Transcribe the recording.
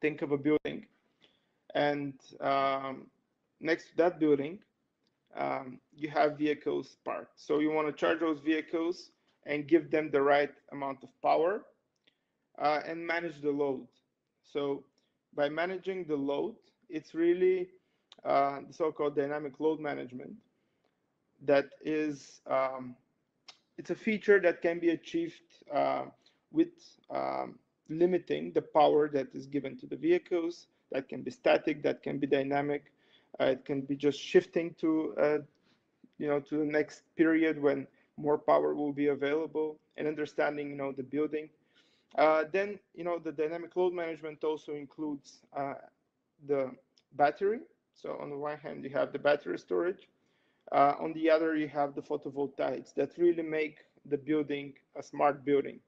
think of a building, and next to that building, you have vehicles parked. So you want to charge those vehicles and give them the right amount of power and manage the load. So by managing the load, it's really the so-called dynamic load management that is, it's a feature that can be achieved with limiting the power that is given to the vehicles. That can be static, that can be dynamic. It can be just shifting to, to the next period when more power will be available, and understanding, the building. Then, the dynamic load management also includes the battery. So on the one hand, you have the battery storage. On the other, you have the photovoltaics that really make the building a smart building.